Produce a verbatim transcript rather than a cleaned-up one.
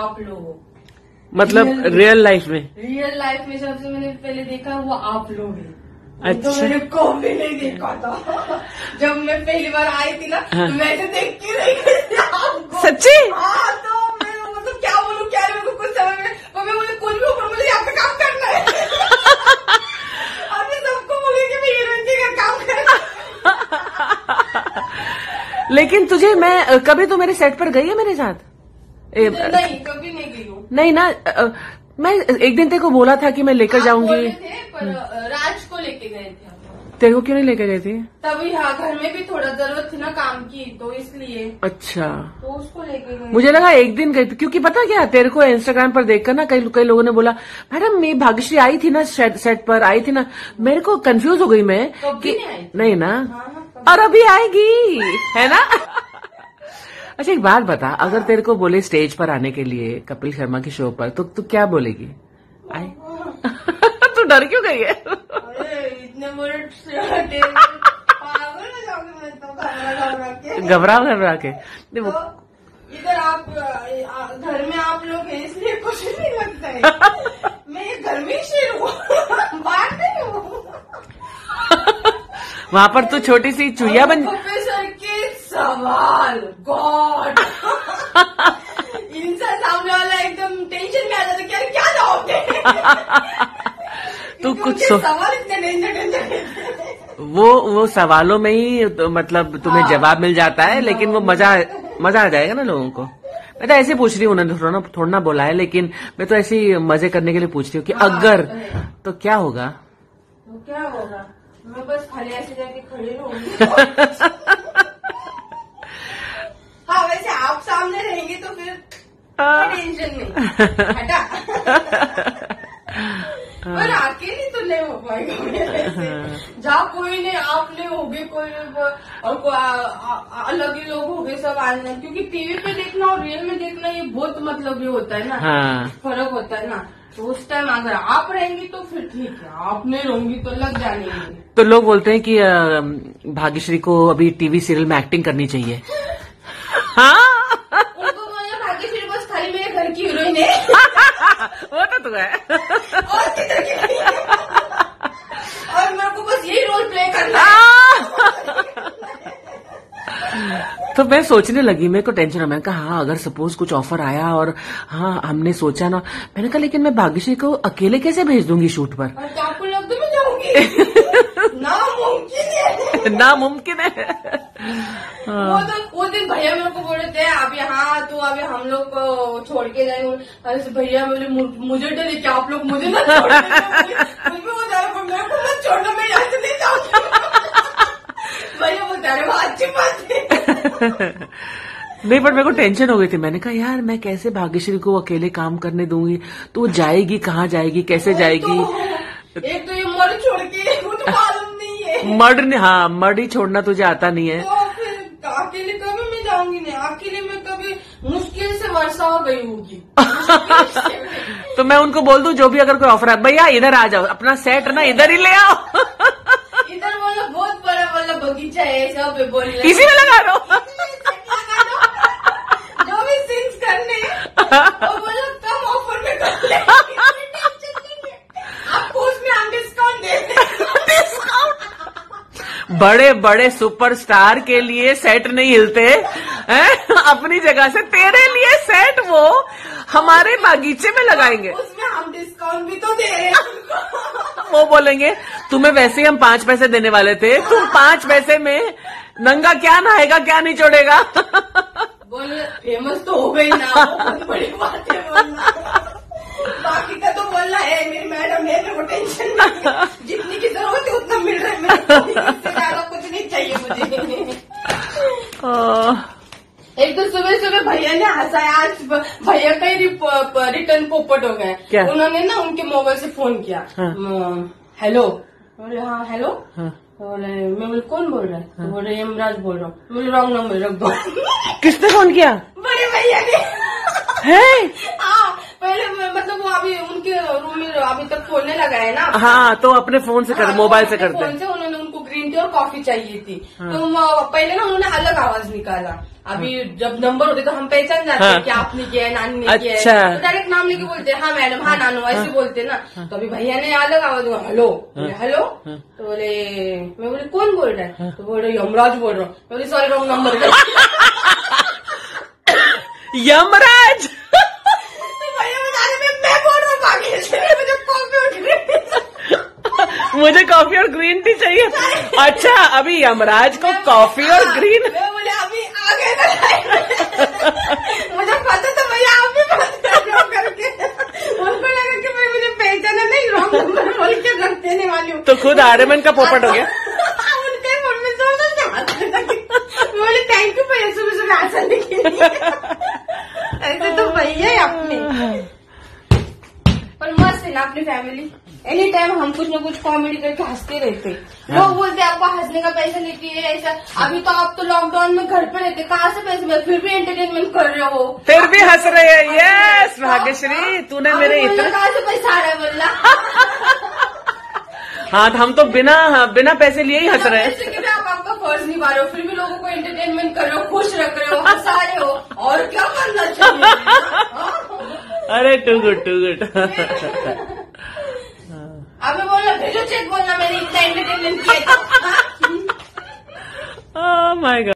आप लोग, मतलब रियल लाइफ में, रियल लाइफ में सबसे मैंने पहले देखा वो आप लोग है। अच्छा, तो मैंने कॉफी नहीं देखा था। जब मैं पहली बार आई थी ना, हाँ। तो मैंने देखती रही आपको। सच्ची? हाँ, तो मैं मतलब क्या बोलूँ, क्या नहीं, मेरे को कुछ समझ में, और मैं बोले कुछ भी ऊपर, मुझे यहाँ पे काम करना है। और मैं सबको बोली कि मैं हीरोइन के घर काम करना। लेकिन तुझे, मैं कभी तो मेरे सेट पर गई है मेरे साथ? ए, नहीं, कभी नहीं गई हूँ। नहीं ना, मैं एक दिन तेरे को बोला था कि मैं लेकर जाऊंगी, पर राज को लेके गए थे। तेरे को क्यों नहीं लेकर गए थे? तभी हाँ, घर में भी थोड़ा जरूरत थी ना काम की, तो इसलिए। अच्छा, तो उसको लेके गए। मुझे लगा एक दिन गई, क्योंकि पता क्या, तेरे को इंस्टाग्राम पर देखकर ना कई कई लोगों ने बोला, मैडम मैं भाग्यश्री आई थी ना, सेट पर आई थी ना, मेरे को कंफ्यूज हो गई मैं कि नहीं ना, और अभी आएगी है ना। अच्छा एक बात बता, अगर तेरे को बोले स्टेज पर आने के लिए कपिल शर्मा के शो पर, तो तू क्या बोलेगी? आई तू डर क्यों गई है? इतने बड़े घबरा घबरा के इधर आप घर में आप लोग हैं, इसलिए कुछ नहीं लगता है। मैं घर में शेर हूँ, बाहर नहीं हूँ। वहाँ पर तो छोटी सी चूहिया बन। प्रोफेसर के सवाल, गॉड। इनसे सामने वाला एकदम टेंशन में आ जाता है, क्या क्या जाओगे। तू कुछ सो... सवाल इतने टेंशन टेंशन वो वो सवालों में ही तो, मतलब तुम्हें जवाब मिल जाता है, लेकिन वो मजा मजा आ जाएगा ना लोगों को। मैं तो ऐसे पूछ रही हूँ, उन्होंने थोड़ा ना थोड़ा ना बोला है, लेकिन मैं तो ऐसे ही मजे करने के लिए पूछ रही हूँ कि अगर, तो क्या होगा? तो क्या होगा, मैं बस खाली ऐसे जाके खड़े रहूंगी। हाँ, वैसे आप सामने रहेंगे तो फिर टेंशन नहीं, हटा। पर अकेली तो नहीं हो पाएगा मेरे से, जहाँ कोई नहीं, आप नहीं होगे, कोई और को, आ, आ, अलग ही लोग होंगे सब आने, क्योंकि टीवी पे देखना और रियल में देखना ये बहुत मतलब ये होता है ना, हाँ। फर्क होता है ना, तो उस टाइम अगर आप रहेंगी तो फिर ठीक है, आप नहीं रहूंगी तो लग जाने। तो लोग बोलते हैं कि भाग्यश्री को अभी टीवी सीरियल में एक्टिंग करनी चाहिए। हाँ, उनको बोलो भाग्यश्री बस खाली मेरे घर की हीरोइन है। वो तो तू है, और किधर की नहीं है। और मेरे को बस यही रोल प्ले करना है। तो मैं सोचने लगी, मेरे को टेंशन है, मैंने कहा हाँ अगर सपोज कुछ ऑफर आया, और हाँ हमने सोचा ना, मैंने कहा लेकिन मैं भाग्यश्री को अकेले कैसे भेज दूंगी शूट पर, और आपको लग दो मैं जाऊंगी। नामुमकिन है, नामुमकिन है। वो तो उस दिन भैया मेरे को बोले थे, अभी हाँ तो अभी हम लोग को छोड़ के जाएंगे। भैया बोले मुझे डर है कि आप लोग मुझे ना छोड़ छोड़ना, मैं यहाँ से नहीं जाऊंगी। भैया बता रहे अच्छी बात है। नहीं, बट मेरे को टेंशन हो गई थी, मैंने कहा यार मैं कैसे भाग्यश्री को अकेले काम करने दूंगी, तो वो जाएगी कहाँ, जाएगी कैसे जाएगी। तो, एक तो ये मर्ड छोड़ के, वो तो मालूम नहीं है मर्ड, हाँ मर्ड ही छोड़ना तुझे आता नहीं है। तो फिर अकेले कभी मैं जाऊंगी नहीं, अकेले मैं कभी मुश्किल से वर्षा हो गई होगी। तो मैं उनको बोल दूं, जो भी अगर कोई ऑफर है, भैया इधर आ जाओ, अपना सेट ना इधर ही ले आओ। इधर वाला बहुत बड़ा वाला बगीचा है, सब इसी में लगा लो। जो भी सीन्स करने वो बोला कम ऑफर में कर ले, आपको उसमें हम डिस्काउंट दे देंगे। डिस्काउंट, बड़े बड़े सुपरस्टार के लिए सेट नहीं हिलते हैं, अपनी जगह से, तेरे लिए सेट वो हमारे बागीचे में लगाएंगे, उसमें हम डिस्काउंट भी तो दे रहे हैं। वो बोलेंगे तुम्हें वैसे ही हम पांच पैसे देने वाले थे, तुम पांच पैसे में नंगा क्या नहाएगा, क्या नहीं छोड़ेगा। बोल फेमस तो हो गई ना, बहुत बड़ी बात है बोलना। बाकी का तो बोलना है, मेरी मैडम है, मेरे को टेंशन नहीं, जितनी की जरूरत है उतना मिल रहा है, इससे ज्यादा कुछ नहीं चाहिए मुझे। एक तो सुबह सुबह भैया ने हंसाया, आज भैया का ही रिटर्न पोपट हो गए। उन्होंने ना उनके मोबाइल से फोन किया, हेलो, बोले हाँ हेलो, बोले मैं, बोले कौन बोल रहा है, बोले यमराज बोल रहा हूँ, बोले रॉन्ग नंबर रख दो। किसने फोन किया? बड़े भैया ने। हाँ, पहले मतलब वो अभी उनके रूम में अभी तक फोन नहीं लगाया ना। हाँ, तो अपने फोन से कर, मोबाइल से करते, फोन से। उन्होंने उनको ग्रीन टी और कॉफी चाहिए थी। हाँ। तो पहले ना उन्होंने अलग आवाज निकाला, अभी हाँ। जब नंबर होते तो हम पहचान जाते हैं हाँ। कि आपने किया है, नानी ने अच्छा। किया है, तो डायरेक्ट नाम लेके बोलते हैं, हाँ मैडम, हाँ नानू, ऐसे हाँ। बोलते ना। हाँ। तो अभी भैया ने अलग आवाज, हेलो हेलो, तो बोले, मैं बोले कौन बोल रहा है, तो बोल रहे यमराज बोल रहा हूँ, मैं बोले सॉरी रॉन्ग नंबर, यमराज मुझे कॉफी और ग्रीन टी चाहिए। अच्छा, अभी यमराज को कॉफी और ग्रीन, मैं बोले अभी आ गए मुझे पता था भैया आप भी रॉन्ग करके, उनको लगा कि मैं मुझे पहचाना नहीं, रॉन्ग नंबर बोल के रख देने वाली हूँ। तो खुद आर्यमन का पोपट हो गया, उनके बोले थैंक यू भैया सुबह सुबह आसान लिखी, ऐसे तो भैया आपने पर मस्त है ना अपनी फैमिली। एनी टाइम हम कुछ ना कुछ कॉमेडी करके हंसते रहते। हाँ। लोग बोलते हैं आपको हंसने का पैसा लेती है ऐसा। अभी तो आप तो लॉकडाउन में घर पे रहते, कहाँ से पैसे मिले, फिर भी एंटरटेनमेंट कर रहे हो, फिर भी हंस रहे हैं। यस भाग्यश्री, तूने मेरे इतना कहाँ से पैसा आ रहा है बोला। हाँ, हम तो बिना बिना पैसे लिए ही हंस रहे हैं। आप आपका फर्ज निभा रहे हो, फिर भी लोगों को एंटरटेनमेंट कर रहे हो, खुश रख रहे हो, हंसा रहे हो, और क्या करना चाहिए। अरे टू गुड टू गुड, आपने बोला भेजो चेक, बोलना मैंने इतना एंटरटेनमेंट किया था। Oh my God.